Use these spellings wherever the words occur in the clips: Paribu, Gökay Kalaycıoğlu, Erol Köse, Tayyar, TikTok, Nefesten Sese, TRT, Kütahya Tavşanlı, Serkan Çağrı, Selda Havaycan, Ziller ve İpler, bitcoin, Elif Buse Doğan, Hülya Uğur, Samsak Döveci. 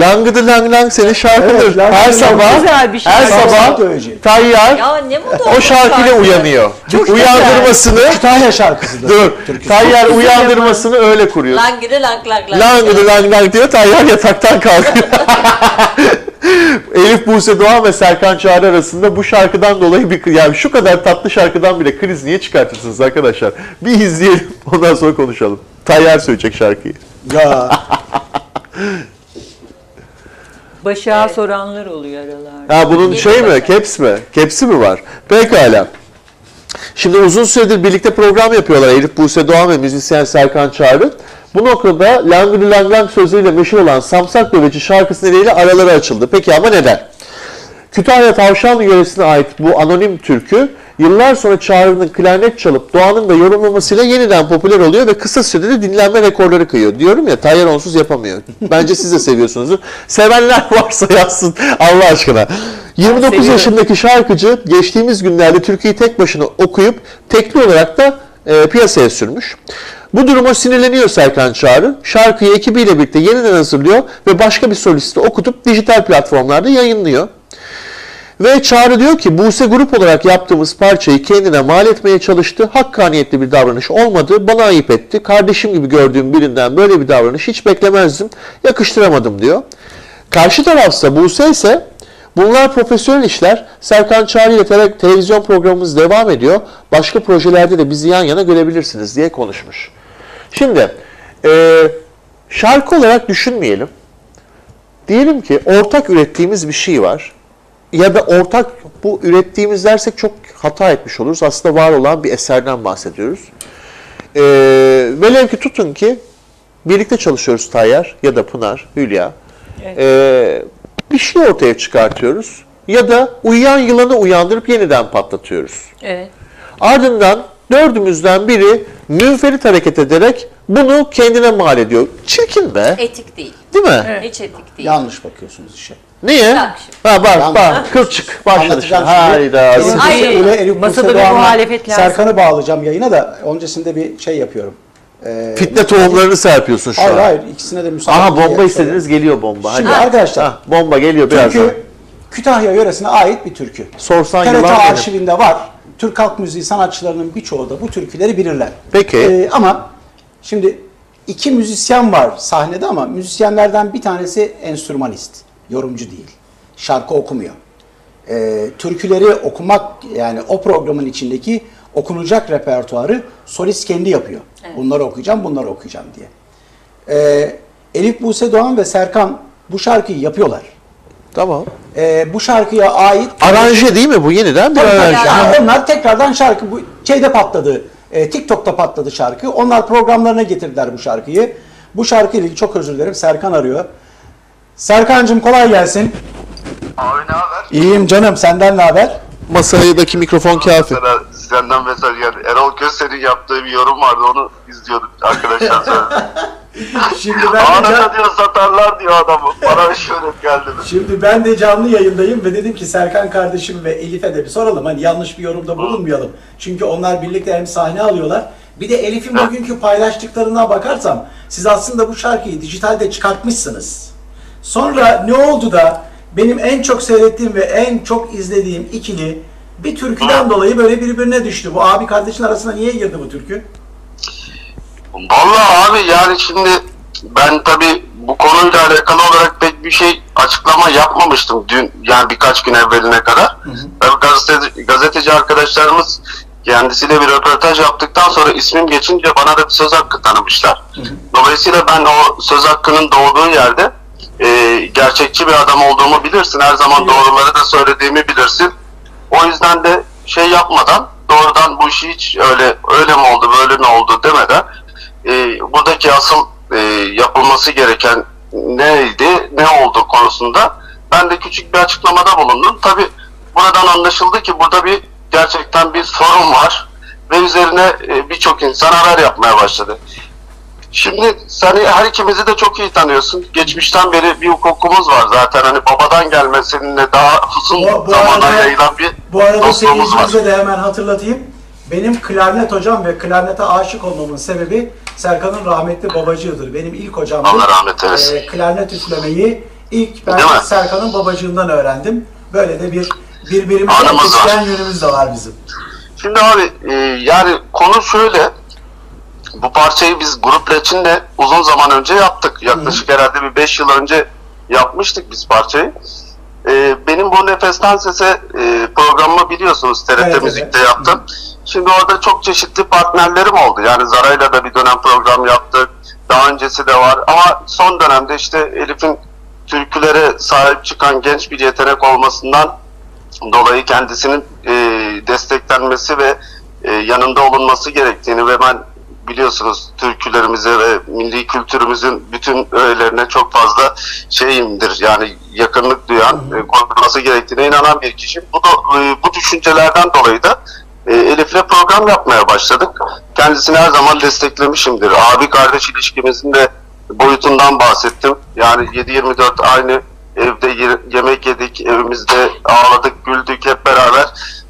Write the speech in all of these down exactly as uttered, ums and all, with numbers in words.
Langıdı lang lang senin şarkıdır. Evet, her sabah, şey. her sabah Tayyar o şarkıyla şarkı. uyanıyor. Çok uyandırmasını Kütahya şarkısıdır. Dur. Tayyar uyandırmasını öyle kuruyor. Langıdı lang lang lang. Langıdı lang lang diyor. Tayyar yataktan kalkıyor. Elif Buse Doğan ve Serkan Çağrı arasında bu şarkıdan dolayı bir, yani şu kadar tatlı şarkıdan bile kriz niye çıkartırsınız arkadaşlar? Bir izleyelim, ondan sonra konuşalım. Tayyar söyleyecek şarkıyı. Ya. Başa evet. soranlar oluyor aralarda. Ha bunun Yeni şey mi? Caps mi? Caps'i mi var? Pekala. Şimdi uzun süredir birlikte program yapıyorlar Elif Buse Doğan ve müzisyen Serkan Çağrı. Bu noktada Langılı Lang Lang sözleriyle meşhur olan Samsak Döveci şarkısı nedeniyle araları açıldı. Peki ama neden? Kütahya Tavşanlı yöresine ait bu anonim türkü yıllar sonra Çağrı'nın klarnet çalıp Doğan'ın da yorumlamasıyla yeniden popüler oluyor ve kısa sürede de dinlenme rekorları kırıyor. Diyorum ya, Tayyar onsuz yapamıyor. Bence siz de seviyorsunuzdur. Sevenler varsa yazsın Allah aşkına. yirmi dokuz yaşındaki şarkıcı geçtiğimiz günlerde türküyü tek başına okuyup tekli olarak da e, piyasaya sürmüş. Bu duruma sinirleniyor Serkan Çağrı. Şarkıyı ekibiyle birlikte yeniden hazırlıyor ve başka bir solisti okutup dijital platformlarda yayınlıyor. Ve Çağrı diyor ki, Buse grup olarak yaptığımız parçayı kendine mal etmeye çalıştı. Hakkaniyetli bir davranış olmadı. Bana ayıp etti. Kardeşim gibi gördüğüm birinden böyle bir davranış hiç beklemezdim. Yakıştıramadım diyor. Karşı tarafsa Buse ise, bunlar profesyonel işler. Serkan Çağrı ile televizyon programımız devam ediyor. Başka projelerde de bizi yan yana görebilirsiniz diye konuşmuş. Şimdi e, şarkı olarak düşünmeyelim. Diyelim ki ortak ürettiğimiz bir şey var. Ya da ortak, bu ürettiğimiz dersek çok hata etmiş oluruz. Aslında var olan bir eserden bahsediyoruz. E, velev ki tutun ki birlikte çalışıyoruz Tayyar ya da Pınar, Hülya. Evet. E, bir şey ortaya çıkartıyoruz ya da uyuyan yılanı uyandırıp yeniden patlatıyoruz. Evet. Ardından dördümüzden biri münferit hareket ederek bunu kendine mal ediyor. Çirkin be. Etik değil. Değil mi? Evet. Hiç etik değil. Yanlış bakıyorsunuz işe. Niye? Bak ha bak bak kılçık başladı. Hayda. Masada bir muhalefet lazım. Serkan'ı bağlayacağım yayına da öncesinde bir şey yapıyorum. Ee, Fitne tohumlarını serpiyorsun şu hayır, an. Hayır hayır, ikisine de müsaade. Aha bomba istediniz sonra. Geliyor bomba. Şimdi ha. arkadaşlar. Ha, bomba geliyor birazdan. Türkü birazdan. Kütahya yöresine ait bir türkü. Sorsan T R T arşivinde benim. var. Türk halk müziği sanatçılarının birçoğu da bu türküleri bilirler. Peki. Ee, ama şimdi iki müzisyen var sahnede ama müzisyenlerden bir tanesi enstrümanist. Yorumcu değil. Şarkı okumuyor. Ee, türküleri okumak, yani o programın içindeki okunacak repertuarı solist kendi yapıyor. Evet. Bunları okuyacağım, bunları okuyacağım diye. Ee, Elif Buse Doğan ve Serkan bu şarkıyı yapıyorlar. Tamam. Ee, bu şarkıya ait... Aranje değil mi bu? Yeniden bir aranje. Yani onlar tekrardan şarkı... Bu şeyde patladı, e, TikTok'ta patladı şarkı. Onlar programlarına getirdiler bu şarkıyı. Bu şarkıyla ilgili çok özür dilerim. Serkan arıyor. Serkancığım kolay gelsin. Abi ne haber? İyiyim canım. Senden ne haber? Masadaki mikrofon kafi. Mesela senden mesaj geldi. Erol Köse'nin yaptığı bir yorum vardı. Onu izliyorduk arkadaşlar. Şimdi ben anında diyor satarlar diyor adamı. Bana şöyle geldi. Şimdi ben de canlı yayındayım ve dedim ki Serkan kardeşim ve Elif'e de bir soralım. Hani yanlış bir yorumda bulunmayalım. Çünkü onlar birlikte hem sahne alıyorlar. Bir de Elif'in bugünkü paylaştıklarına bakarsam siz aslında bu şarkıyı dijitalde çıkartmışsınız. Sonra ne oldu da benim en çok seyrettiğim ve en çok izlediğim ikili bir türküden dolayı böyle birbirine düştü. Bu abi kardeşin arasına niye girdi bu türkü? Vallahi abi yani şimdi ben tabii bu konuyla alakalı olarak pek bir şey açıklama yapmamıştım dün, yani birkaç gün evveline kadar. Hı hı. Tabii gazeteci, gazeteci arkadaşlarımız kendisiyle bir röportaj yaptıktan sonra ismim geçince bana da bir söz hakkı tanımışlar. Hı hı. Dolayısıyla ben o söz hakkının doğduğu yerde E, gerçekçi bir adam olduğumu bilirsin. Her zaman doğruları da söylediğimi bilirsin. O yüzden de şey yapmadan doğrudan bu işi hiç öyle öyle mi oldu böyle mi oldu demeden e, buradaki asıl e, yapılması gereken neydi ne oldu konusunda ben de küçük bir açıklamada bulundum. Tabi buradan anlaşıldı ki burada bir gerçekten bir sorun var ve üzerine e, birçok insan haber yapmaya başladı. Şimdi sen her ikimizi de çok iyi tanıyorsun. Geçmişten beri bir hukukumuz var zaten. Hani babadan gelme seninle daha uzun zamana yayılan bir dostluğumuz var. Bu arada seyircimize de hemen hatırlatayım. Benim klarnet hocam ve klarnete aşık olmamın sebebi Serkan'ın rahmetli babacığıdır. Benim ilk hocamdı. Allah rahmet eylesin. E, klarnet üflemeyi İlk ben Serkan'ın babacığından öğrendim. Böyle de bir birbirimize geçen yönümüz de var bizim. Şimdi abi e, yani konu şöyle. Bu parçayı biz Grup Reçin'le uzun zaman önce yaptık. Yaklaşık Hı-hı. herhalde bir beş yıl önce yapmıştık biz parçayı. E, benim bu Nefesten Sese e, programımı biliyorsunuz T R T evet, Müzik'te evet. yaptım. Hı-hı. Şimdi orada çok çeşitli partnerlerim oldu. Yani Zara'yla da bir dönem program yaptık. Daha öncesi de var. Ama son dönemde işte Elif'in türkülere sahip çıkan genç bir yetenek olmasından dolayı kendisinin e, desteklenmesi ve e, yanında olunması gerektiğini ve ben biliyorsunuz türkülerimize ve milli kültürümüzün bütün öğelerine çok fazla şeyimdir, yani yakınlık duyan, e, korunması gerektiğine inanan bir kişi. Bu da e, bu düşüncelerden dolayı da e, Elif'le program yapmaya başladık. Kendisini her zaman desteklemişimdir. Abi kardeş ilişkimizin de boyutundan bahsettim. Yani yedi yirmi dört aynı evde yemek yedik, evimizde ağladık, güldük hep beraber.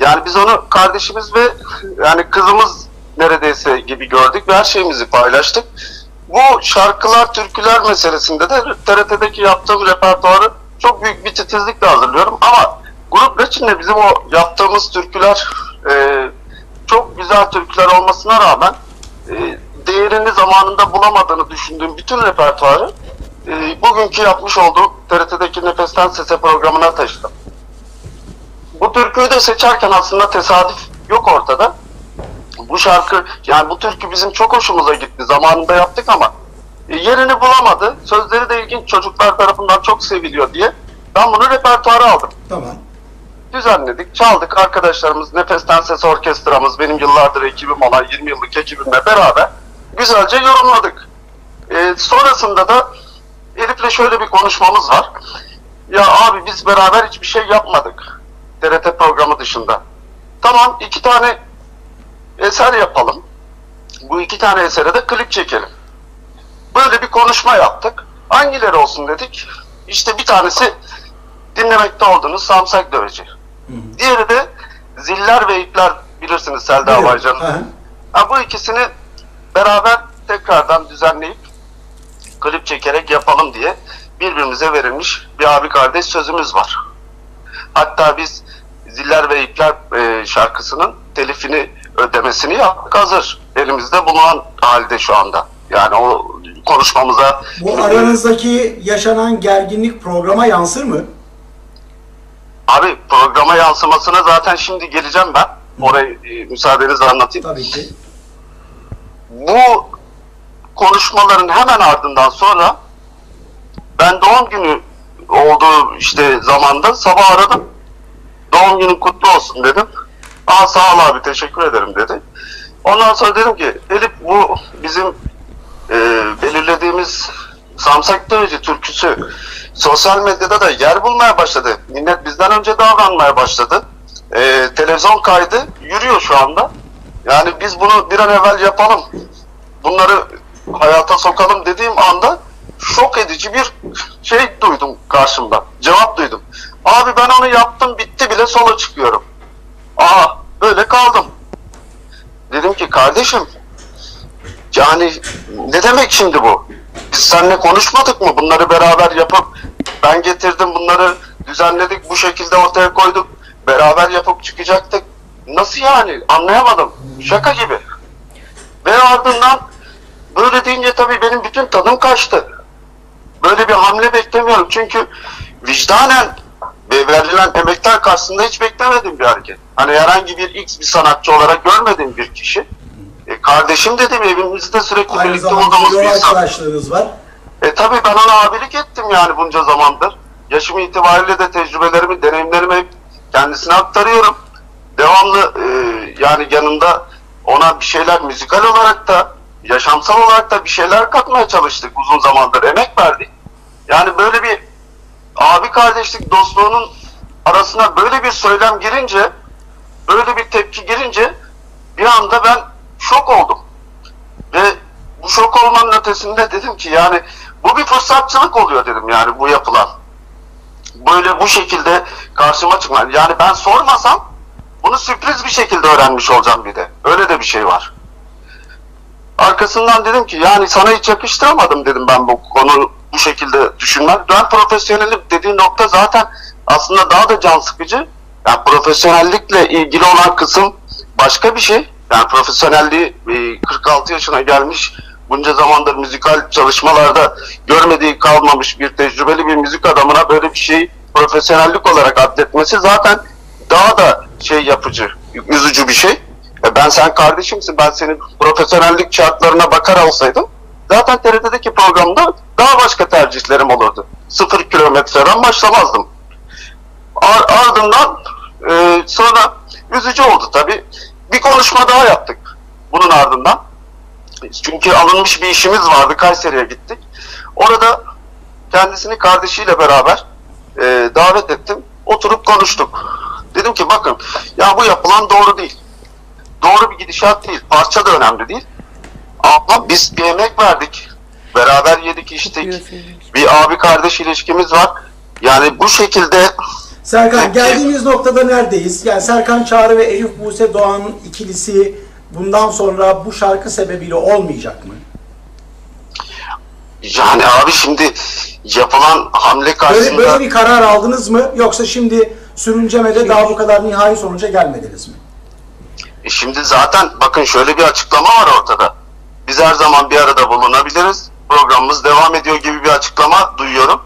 Yani biz onu kardeşimiz ve yani kızımız neredeyse gibi gördük ve her şeyimizi paylaştık. Bu şarkılar, türküler meselesinde de T R T'deki yaptığım repertuarı çok büyük bir titizlikle hazırlıyorum. Ama Grup Reçin'le bizim o yaptığımız türküler e, çok güzel türküler olmasına rağmen e, değerini zamanında bulamadığını düşündüğüm bütün repertuarı e, bugünkü yapmış olduğum T R T'deki Nefesten Sese programına taşıdım. Bu türküyü de seçerken aslında tesadüf yok ortada. Bu şarkı, yani bu türkü bizim çok hoşumuza gitti. Zamanında yaptık ama e, yerini bulamadı. Sözleri de ilginç, çocuklar tarafından çok seviliyor diye. Ben bunu repertuara aldım. Tamam. Düzenledik, çaldık. Arkadaşlarımız, Nefesten Sese orkestramız, benim yıllardır ekibim olan yirmi yıllık ekibimle beraber güzelce yorumladık. E, sonrasında da Elif'le şöyle bir konuşmamız var. Ya abi biz beraber hiçbir şey yapmadık. T R T programı dışında. Tamam, iki tane eser yapalım. Bu iki tane esere de klip çekelim. Böyle bir konuşma yaptık. Hangileri olsun dedik. İşte bir tanesi dinlemekte olduğunuz Samsak Döveci. Hı hı. Diğeri de Ziller ve İpler, bilirsiniz Selda Havaycan'ın. Bu ikisini beraber tekrardan düzenleyip klip çekerek yapalım diye birbirimize verilmiş bir abi kardeş sözümüz var. Hatta biz Ziller ve İpler e, şarkısının telifini ödemesini yaptık, hazır. Elimizde bulunan halde şu anda. Yani o konuşmamıza... Bu aranızdaki yaşanan gerginlik programa yansır mı? Abi programa yansımasına zaten şimdi geleceğim ben. Orayı e, müsaadenizle anlatayım. Tabii ki. Bu konuşmaların hemen ardından sonra ben doğum günü olduğu işte zamanda sabah aradım. Doğum günün kutlu olsun dedim. Aa sağ ol abi, teşekkür ederim dedi. Ondan sonra dedim ki Elif, bu bizim e, belirlediğimiz Samsak Döveci türküsü sosyal medyada da yer bulmaya başladı. Millet bizden önce davranmaya başladı. E, televizyon kaydı yürüyor şu anda. Yani biz bunu bir an evvel yapalım, bunları hayata sokalım dediğim anda şok edici bir şey duydum karşımda. Cevap duydum. Abi ben onu yaptım, bitti bile, sola çıkıyorum. Aa böyle kaldım. Dedim ki kardeşim, yani ne demek şimdi bu? Biz seninle konuşmadık mı? Bunları beraber yapıp ben getirdim, bunları düzenledik, bu şekilde ortaya koyduk. Beraber yapıp çıkacaktık. Nasıl yani? Anlayamadım. Şaka gibi. Ve ardından böyle deyince tabii benim bütün tadım kaçtı. Böyle bir hamle beklemiyorum. Çünkü vicdanen verilen emekler karşısında hiç beklemedim bir hareket. Hani herhangi bir X bir sanatçı olarak görmediğim bir kişi. E kardeşim dedim, evimizde sürekli aynı birlikte olduğumuz bir insan. Var. E tabii ben ona abilik ettim yani bunca zamandır. Yaşım itibariyle de tecrübelerimi, deneyimlerimi hep kendisine aktarıyorum. Devamlı e, yani yanında ona bir şeyler müzikal olarak da, yaşamsal olarak da bir şeyler katmaya çalıştık. Uzun zamandır emek verdik. Yani böyle bir abi kardeşlik dostluğunun arasına böyle bir söylem girince, böyle bir tepki girince bir anda ben şok oldum. Ve bu şok olmanın ötesinde dedim ki yani bu bir fırsatçılık oluyor dedim, yani bu yapılan. Böyle bu şekilde karşıma çıkmadı. Yani ben sormasam bunu sürpriz bir şekilde öğrenmiş olacağım bir de. Öyle de bir şey var. Arkasından dedim ki yani sana hiç yakıştıramadım dedim ben bu konu bu şekilde düşünmek. Dön profesyonellik dediği nokta zaten aslında daha da can sıkıcı. Yani profesyonellikle ilgili olan kısım başka bir şey. Yani profesyonelliği kırk altı yaşına gelmiş, bunca zamandır müzikal çalışmalarda görmediği kalmamış bir tecrübeli bir müzik adamına böyle bir şeyi profesyonellik olarak atletmesi zaten daha da şey yapıcı, üzücü bir şey. Ben sen kardeşimsin, ben senin profesyonellik şartlarına bakar olsaydım zaten T R T'deki programda daha başka tercihlerim olurdu. Sıfır kilometreden başlamazdım. Ar ardından e, sonra üzücü oldu tabii. Bir konuşma daha yaptık bunun ardından. Çünkü alınmış bir işimiz vardı, Kayseri'ye gittik. Orada kendisini kardeşiyle beraber e, davet ettim. Oturup konuştuk. Dedim ki bakın ya bu yapılan doğru değil. Doğru bir gidişat değil. Parça da önemli değil. Ama biz bir emek verdik. Beraber yedik içtik. Bir abi kardeş ilişkimiz var. Yani bu şekilde... Serkan geldiğimiz noktada neredeyiz? Yani Serkan Çağrı ve Elif Buse Doğan'ın ikilisi bundan sonra bu şarkı sebebiyle olmayacak mı? Yani abi şimdi yapılan hamle karşısında... Böyle, böyle bir karar aldınız mı? Yoksa şimdi sürüncemede daha bu kadar nihai sonuca gelmediniz mi? E şimdi zaten bakın şöyle bir açıklama var ortada. Biz her zaman bir arada bulunabiliriz. Programımız devam ediyor gibi bir açıklama duyuyorum.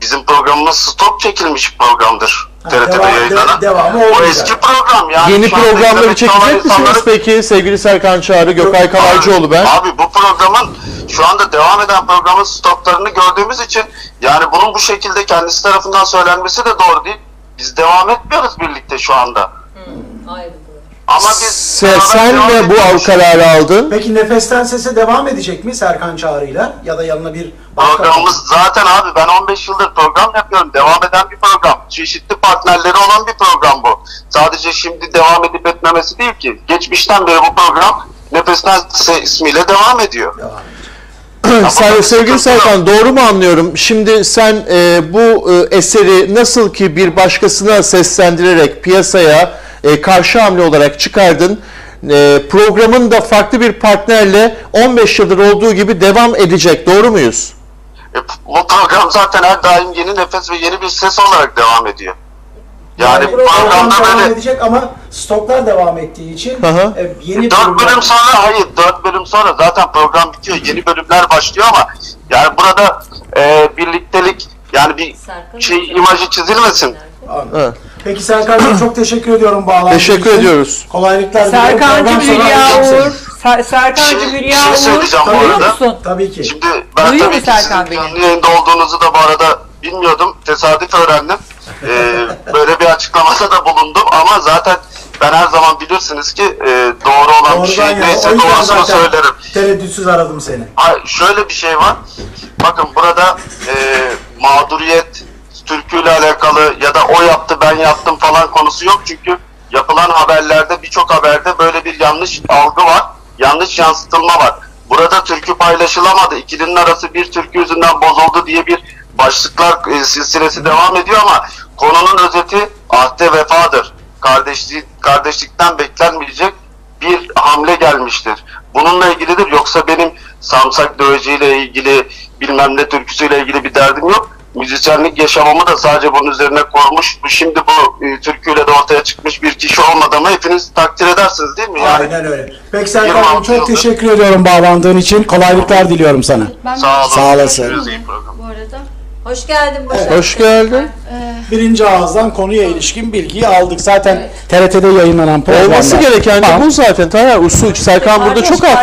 Bizim programımız stop çekilmiş programdır. Ha, T R T'de devam, yayınlanan. Devam, o eski program yani. Yeni programları çekecek misiniz peki sevgili Serkan Çağrı, Gökay Kalaycıoğlu ben? Abi bu programın şu anda devam eden programın stoplarını gördüğümüz için yani bunun bu şekilde kendisi tarafından söylenmesi de doğru değil. Biz devam etmiyoruz birlikte şu anda. Hmm, ayrı. Ama biz Se sen de bu av kararı aldın. Peki Nefesten Sese devam edecek mi Serkan Çağrı'yla ya da yanına bir başka... Programımız zaten abi ben on beş yıldır program yapıyorum. Devam eden bir program. Çeşitli partnerleri olan bir program bu. Sadece şimdi devam edip etmemesi değil ki. Geçmişten beri bu program Nefesten Sese ismiyle devam ediyor. Devam. Sen, sevgili Serkan, doğru mu anlıyorum? Şimdi sen e, bu e, eseri nasıl ki bir başkasına seslendirerek piyasaya e, karşı hamle olarak çıkardın, e, programın da farklı bir partnerle on beş yıldır olduğu gibi devam edecek, doğru muyuz? E, bu program zaten her daim yeni nefes ve yeni bir ses olarak devam ediyor. Yani, yani programda böyle... Devam edecek ama stoklar devam ettiği için e, yeni dört bölüm sonra, hayır dört bölüm sonra zaten program bitiyor. Yeni bölümler başlıyor ama yani burada e, birliktelik yani bir Serkan şey imajı çizilmesin. Evet. Peki Serkan'cığım çok teşekkür ediyorum bağlantı için. Teşekkür ediyoruz. Kolaylıklar. Serkan'cığım Hülya Uğur. Ser Serkan'cığım Hülya Uğur. Söyleyeceğim bu arada. Tabii ki. Şimdi ben duyuyor tabii ki Serkan sizin canlı yayında olduğunuzu da bu arada bilmiyordum. Tesadüf öğrendim. ee, böyle bir açıklamada da bulundum ama zaten ben her zaman bilirsiniz ki e, doğru olan bir şey neyse doğrusunu söylerim. Tereddütsüz aradım seni. Ha, şöyle bir şey var. Bakın burada e, mağduriyet, türküyle alakalı ya da o yaptı ben yaptım falan konusu yok. Çünkü yapılan haberlerde birçok haberde böyle bir yanlış algı var. Yanlış yansıtılma var. Burada türkü paylaşılamadı. İkilinin arası bir türkü yüzünden bozuldu diye bir başlıklar e, silsilesi devam ediyor ama konunun özeti ahde vefadır. Kardeşlik, kardeşlikten beklenmeyecek bir hamle gelmiştir. Bununla ilgilidir. Yoksa benim Samsak Döveci ile ilgili bilmem ne türküsüyle ilgili bir derdim yok. Müzisyenlik yaşamımı da sadece bunun üzerine korumuş. Şimdi bu e, türküyle de ortaya çıkmış bir kişi olmadığımı hepiniz takdir edersiniz değil mi? Yani, aynen öyle. Peki Serkan'cığım çok yıldır. Teşekkür ediyorum bağlandığın için. Kolaylıklar diliyorum sana. Ben sağ olun. Sağ olasın. Bu arada. Hoş geldin Başak. Evet, hoş geldin. Birinci ağızdan konuya ilişkin bilgiyi aldık. Zaten evet. T R T'de yayınlanan programlar. Olması gereken bu zaten. Tabii usul. Serkan burada çok haklı.